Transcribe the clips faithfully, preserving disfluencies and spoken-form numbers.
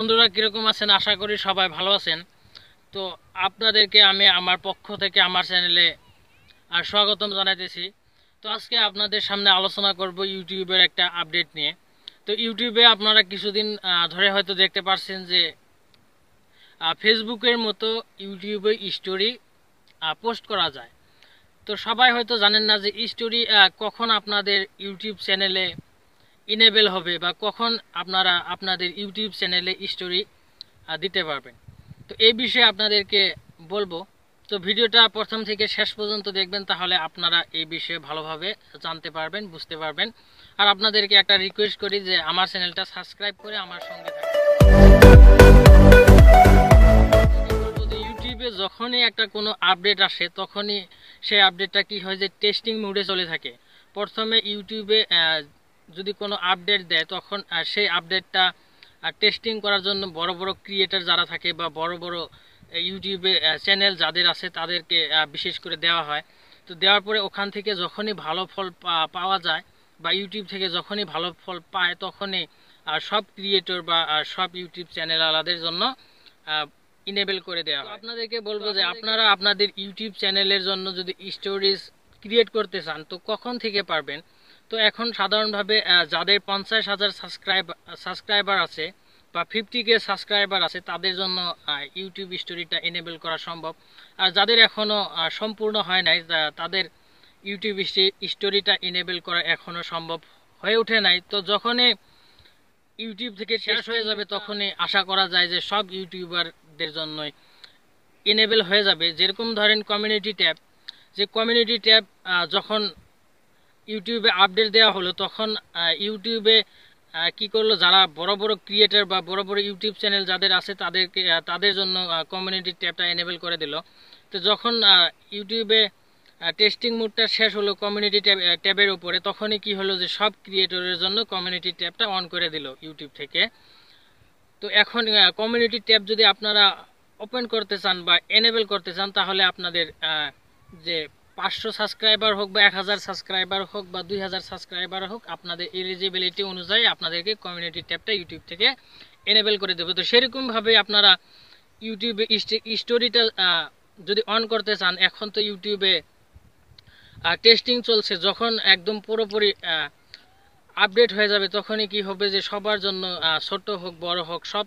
বন্ধুরা কিরকম আছেন, আশা করি সবাই ভালো আছেন। তো আপনাদেরকে আমি আমার পক্ষ থেকে আমার চ্যানেলে আর স্বাগতম জানাইতেছি। তো আজকে আপনাদের সামনে আলোচনা করব ইউটিউবের একটা আপডেট নিয়ে। তো ইউটিউবে আপনারা কিছুদিন ধরে হয়তো দেখতে পাচ্ছেন যে ফেসবুকের মতো ইউটিউবে স্টোরি পোস্ট করা যায়। তো সবাই হয়তো জানেন না যে স্টোরি কখন আপনাদের ইউটিউব চ্যানেলে ইনেবল হবে বা কখন আপনারা আপনাদের ইউটিউব চ্যানেলে স্টোরি দিতে পারবেন। তো এই বিষয়ে আপনাদেরকে বলবো। তো ভিডিওটা প্রথম থেকে শেষ পর্যন্ত দেখবেন, তাহলে আপনারা এই বিষয়ে ভালোভাবে জানতে পারবেন, বুঝতে পারবেন। আর আপনাদেরকে একটা রিকোয়েস্ট করি যে আমার চ্যানেলটা সাবস্ক্রাইব করে আমার সঙ্গে থাকুন। ইউটিউবে যখনই একটা কোনো আপডেট আসে তখনই সেই আপডেটটা কি হয় যে টেস্টিং মোডে চলে থাকে। প্রথমে ইউটিউবে যদি কোনো আপডেট দেয় তখন সেই আপডেটটা টেস্টিং করার জন্য বড় বড় ক্রিয়েটার যারা থাকে বা বড় বড় ইউটিউবে চ্যানেল যাদের আছে তাদেরকে বিশেষ করে দেওয়া হয়। তো দেওয়ার পরে ওখান থেকে যখনই ভালো ফল পাওয়া যায় বা ইউটিউব থেকে যখনই ভালো ফল পায় তখনই সব ক্রিয়েটর বা সব ইউটিউব চ্যানেল আলাদের জন্য ইনেবল করে দেওয়া হয়। আপনাদেরকে বলবো যে আপনারা আপনাদের ইউটিউব চ্যানেলের জন্য যদি স্টোরিজ ক্রিয়েট করতে চান তো কখন থেকে পারবেন। তো এখন সাধারণভাবে যাদের পঞ্চাশ হাজার সাবস্ক্রাইব সাবস্ক্রাইবার আছে বা ফিফটি কে সাবস্ক্রাইবার আছে তাদের জন্য ইউটিউব স্টোরিটা এনেবল করা সম্ভব। আর যাদের এখনও সম্পূর্ণ হয় নাই তাদের ইউটিউব স্টোরিটা এনেবল করা এখনও সম্ভব হয়ে ওঠে নাই। তো যখনই ইউটিউব থেকে শেষ হয়ে যাবে তখনই আশা করা যায় যে সব ইউটিউবারদের জন্যই এনেবল হয়ে যাবে। যেরকম ধরেন কমিউনিটি ট্যাব, যে কমিউনিটি ট্যাব যখন ইউটিউবে আপডেট দেওয়া হলো তখন ইউটিউবে কি করলো, যারা বড় বড় ক্রিয়েটার বা বড় বড় ইউটিউব চ্যানেল যাদের আছে তাদেরকে তাদের জন্য কমিউনিটি ট্যাবটা এনেবল করে দিল। তো যখন ইউটিউবে টেস্টিং মোডটা শেষ হলো কমিউনিটি ট্যাব ট্যাবের উপরে তখনই কি হলো যে সব ক্রিয়েটরের জন্য কমিউনিটি ট্যাবটা অন করে দিল ইউটিউব থেকে। তো এখন কমিউনিটি ট্যাব যদি আপনারা ওপেন করতে চান বা এনেবল করতে চান তাহলে আপনাদের যে পাঁচশো সাবস্ক্রাইবার হোক বা এক হাজার সাবস্ক্রাইবার হোক বা দুই হাজার সাবস্ক্রাইবার হোক, আপনাদের এলিজিবিলিটি অনুযায়ী আপনাদেরকে কমিউনিটি ট্যাবটা ইউটিউব থেকে এনেবল করে দেবে। তো সেরকমভাবে আপনারা ইউটিউবে স্টোরিটা যদি অন করতে চান, এখন তো ইউটিউবে টেস্টিং চলছে, যখন একদম পুরোপুরি আপডেট হয়ে যাবে তখনই কি হবে যে সবার জন্য ছোট হোক বড় হোক সব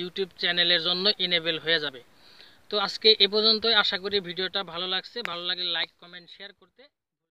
ইউটিউব চ্যানেলের জন্য এনেবল হয়ে যাবে। তো আজকে এ পর্যন্তই। আশা করি ভিডিওটা ভালো লাগছে। ভালো লাগলে লাইক কমেন্ট শেয়ার করতে